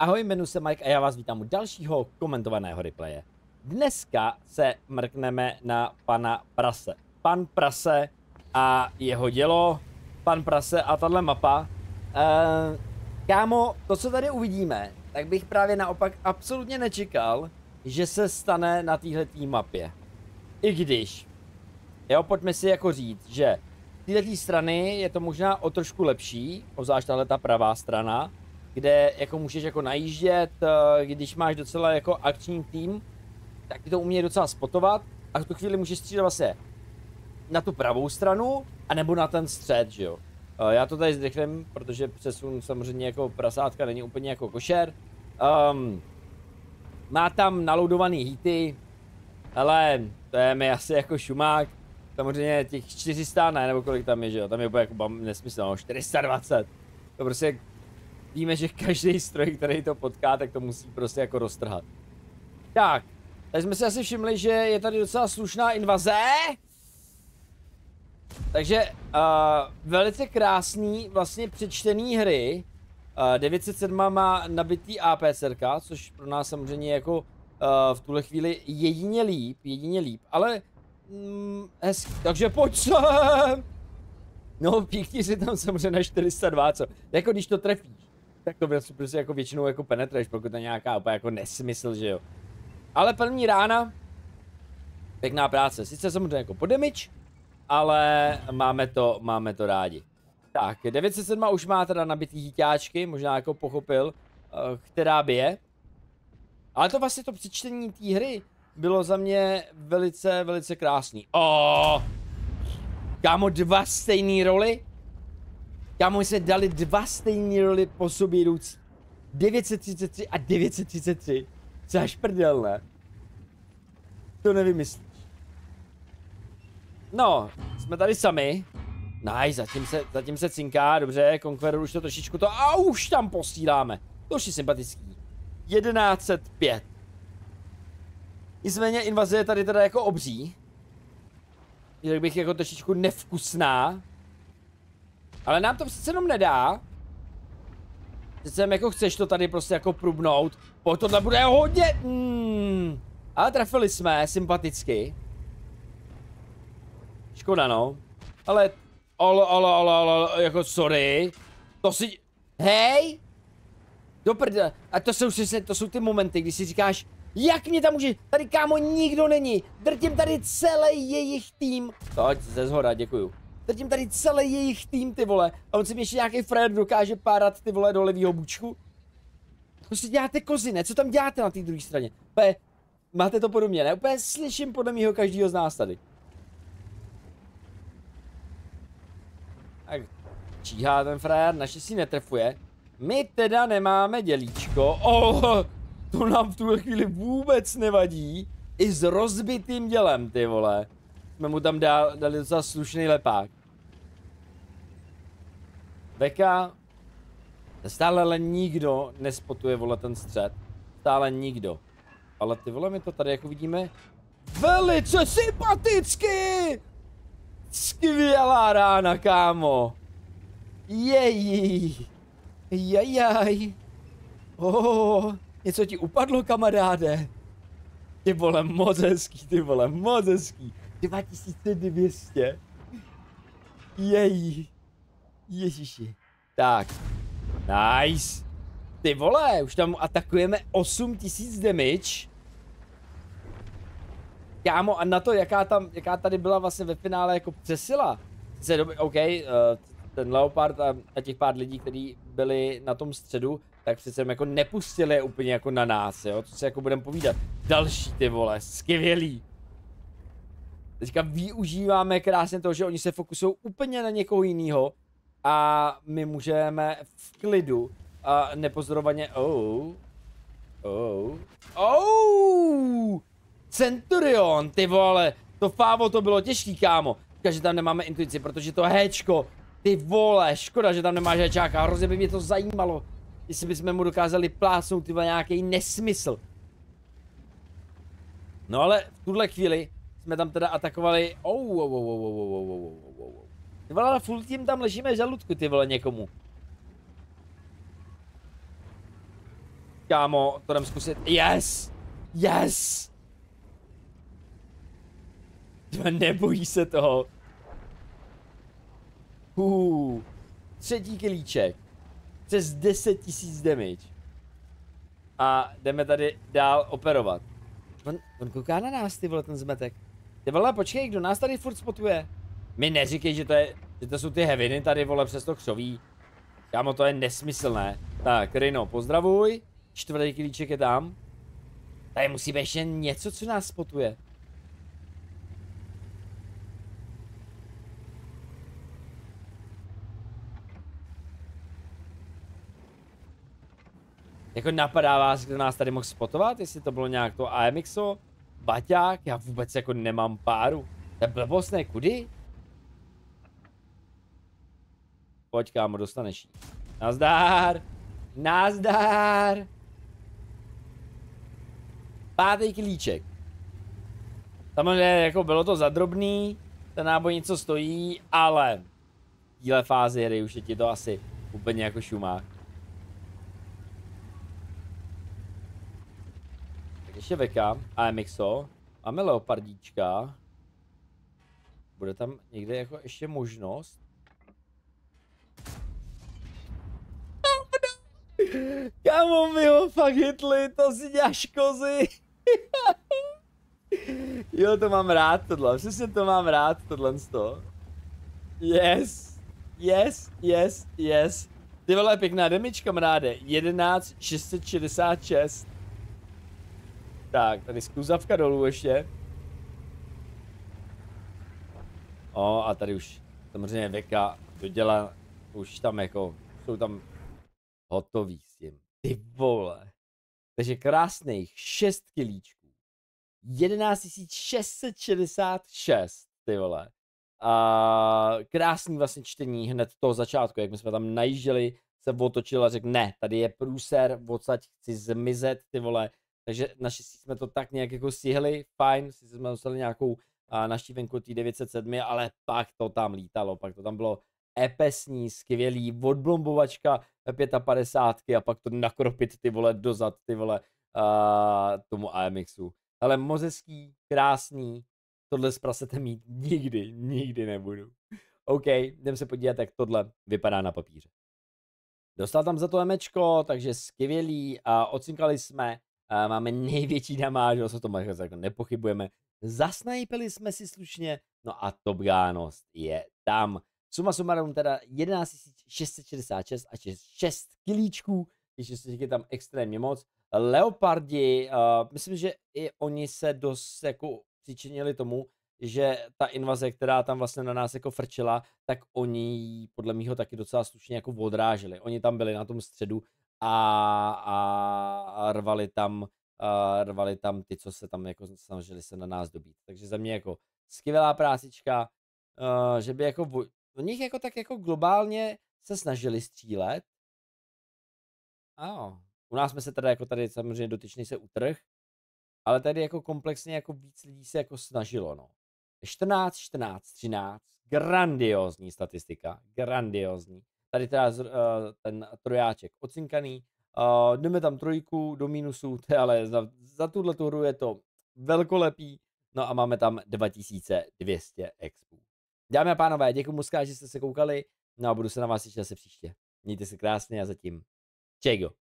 Ahoj, jmenuji se Mike a já vás vítám u dalšího komentovaného replaye. Dneska se mrkneme na pana Prase. Pan Prase a jeho dělo, pan Prase a tahle mapa. Kámo, to co tady uvidíme, tak bych právě naopak absolutně nečekal, že se stane na téhletý mapě. I když, jo, pojďme si jako říct, že z téhletý strany je to možná o trošku lepší, obzvlášť tahle ta pravá strana, kde jako můžeš jako najíždět, když máš docela jako akční tým, tak ty to umějí docela spotovat a v tu chvíli můžeš střílet vlastně na tu pravou stranu, anebo na ten střed, že jo. Já to tady zrychlím, protože přesun samozřejmě jako prasátka není úplně jako košer. Má tam naloudovaný hity, ale to je mi asi jako šumák. Samozřejmě těch 400, ne, nebo kolik tam je, že jo, tam je úplně jako nesmysl, no, 420. To prostě víme, že každý stroj, který to potká, tak to musí prostě jako roztrhat. Tak, tady jsme si asi všimli, že je tady docela slušná invaze. Takže velice krásný, vlastně přečtený hry. 907 má nabitý APCRka, což pro nás samozřejmě jako v tuhle chvíli jedině líp, ale hezky, takže pojď sem! No píkni si tam samozřejmě na 402, co? Jako když to trefíš, tak to prostě jako většinou jako penetruješ, pokud to je nějaká úplně jako nesmysl, že jo. Ale první rána, pěkná práce, sice samozřejmě jako po damage, ale máme to rádi. Tak, 907 už má teda nabitý hýťáčky, možná jako pochopil, která bije. Ale to vlastně to přečtení té hry bylo za mě velice, velice krásný. Oh! Kámo, dva stejné roly? Kámo, jsme dali dva stejné roly po sobě jdoucí. 933 a 933. Co až prdel, ne? To nevymyslíš. No, jsme tady sami. Nice, zatím se cinká, dobře, Conqueror už to trošičku to a už tam posíláme. To už je sympatický. 1105. Nicméně invaze je tady teda jako obří. Řekl bych jako trošičku nevkusná. Ale nám to přece jenom nedá. Přece jenom jako chceš to tady prostě jako prubnout. Pojď, tohle bude hodně. Ale trefili jsme, sympaticky. Škoda, no. Ale, jako sorry. To si, hej. Do prdele. A to jsou ty momenty, kdy si říkáš, jak mě tam může, tady kámo nikdo není, drtím tady celý jejich tým. Tohle ze zhora, děkuju. Drtím tady celý jejich tým, ty vole, a on si mi ještě nějaký frajer dokáže párat, ty vole, do levýho bučku. To si děláte kozy, ne? Co tam děláte na té druhé straně? Úplně, máte to podobně, ne? Úplně slyším podle mýho každýho z nás tady. Tak, číhá ten frajer, naše si netrefuje. My teda nemáme dělíčko, to nám v tuhle chvíli vůbec nevadí. I s rozbitým dělem, ty vole. Jsme mu tam dali docela slušný lepák. Beka. Stále ale nikdo nespotuje, vole, ten střed. Stále nikdo. Ale ty vole, my to tady jako vidíme velice sympaticky. Skvělá rána, kámo. Jej. Jajaj. Něco ti upadlo, kamaráde? Ty vole, moc hezký, ty vole, moc hezký. 2200. Jej. Ježiši. Tak. Nice. Ty vole, už tam atakujeme 8000 damage. Kámo, a na to, jaká tady byla vlastně ve finále jako přesila. OK, ten Leopard a těch pár lidí, kteří byli na tom středu, tak přece jako nepustili je úplně jako na nás, jo, to si jako budeme povídat. Další, ty vole, skvělý. Teďka využíváme krásně toho, že oni se fokusují úplně na někoho jiného a my můžeme v klidu a nepozorovaně, Centurion, ty vole, to fávo to bylo těžký, kámo. Říká, že tam nemáme intuici, protože to héčko, ty vole, škoda, že tam nemáš héčáka, hrozně by mě to zajímalo. Jestli bychom mu dokázali plásnout tyhle nějaký nesmysl. No ale v tuhle chvíli jsme tam teda atakovali. Ty vole, ale full tím tam ležíme v žaludku, ty vole, někomu. Kámo, to jdem zkusit. Yes! Yes! Nebojí se toho. Třetí kilíček. Přes 10 000 damage. A jdeme tady dál operovat. On kouká na nás, ty vole, ten zmetek. Ty vole, počkej, kdo nás tady furt spotuje? Mi neříkej, že to jsou ty heviny tady, vole, přes to křoví. Kámo, to je nesmyslné. Tak, Rino, pozdravuj. Čtvrtý kilíček je tam. Tady musí být ještě něco, co nás spotuje. Jako napadá vás, kdo nás tady mohl spotovat, jestli to bylo nějak to AMXO, Baťák, já vůbec jako nemám páru. To je blbost, ne, kudy? Pojď, kámo, dostaneš jí. Nazdár! Nazdár! Pátý kilíček. Samozřejmě jako bylo to zadrobný, ten náboj něco stojí, ale v téhle fázi hry už je ti to asi úplně jako šumák. Ještě Veka, AMXO, máme leopardíčka. Bude tam někde jako ještě možnost? Kámo, mi ho fakt hitli, to si děláš kozy. Jo, to mám rád tohle, přesně to mám rád tohle z toho. Yes, yes, yes, yes. Ty vole, pěkná demička, mráde, 11666. Tak, tady skluzavka dolů ještě. O, a tady už samozřejmě Veka dodělá, už tam jako, jsou tam hotový s tím. Ty vole. Takže krásných 6 kilíčků. 11666, ty vole. A krásný vlastně čtení hned toho začátku, jak my jsme tam najížděli, se otočil a řekl, ne, tady je průser, odsaď chci zmizet, ty vole. Takže naštěstí jsme to tak nějak jako stihli, fajn, si jsme dostali nějakou naštívenku tý 907, ale pak to tam lítalo, pak to tam bylo epesní, skvělý, odblombovačka 55 a pak to nakropit, ty vole, dozad, ty vole, tomu AMXu. Ale moc hezký, krásný, tohle s prasetem mít nikdy, nikdy nebudu. OK, jdem se podívat, jak tohle vypadá na papíře. Dostal tam za to emečko, takže skvělý, ocinkali jsme. Máme největší damáž, o tom jako nepochybujeme. Zasnajpili jsme si slušně, no a Top Gánost je tam. Suma sumarum teda 11666 a 6 kilíčků, ještě se je tam extrémně moc. Leopardi, myslím, že i oni se dost jako přičinili tomu, že ta invaze, která tam vlastně na nás jako frčela, tak oni podle mýho taky docela slušně jako odráželi. Oni tam byli na tom středu a rvali tam ty, co se tam jako snažili se na nás dobít. Takže za mě jako skvělá prácička, že by jako do nich jako tak jako globálně se snažili střílet. Ano, u nás jsme se teda jako tady samozřejmě dotyčný se utrh, ale tady jako komplexně jako víc lidí se jako snažilo, no. 14, 14, 13, grandiozní statistika, grandiozní. Tady teda ten trojáček ocinkaný, jdeme tam trojku do minusů, ale za tuhle tu hru je to velkolepý, no a máme tam 2200 expů. Dámy a pánové, děkuji moc, že jste se koukali, no a budu se na vás těšit zase příště. Mějte se krásně a zatím, čego.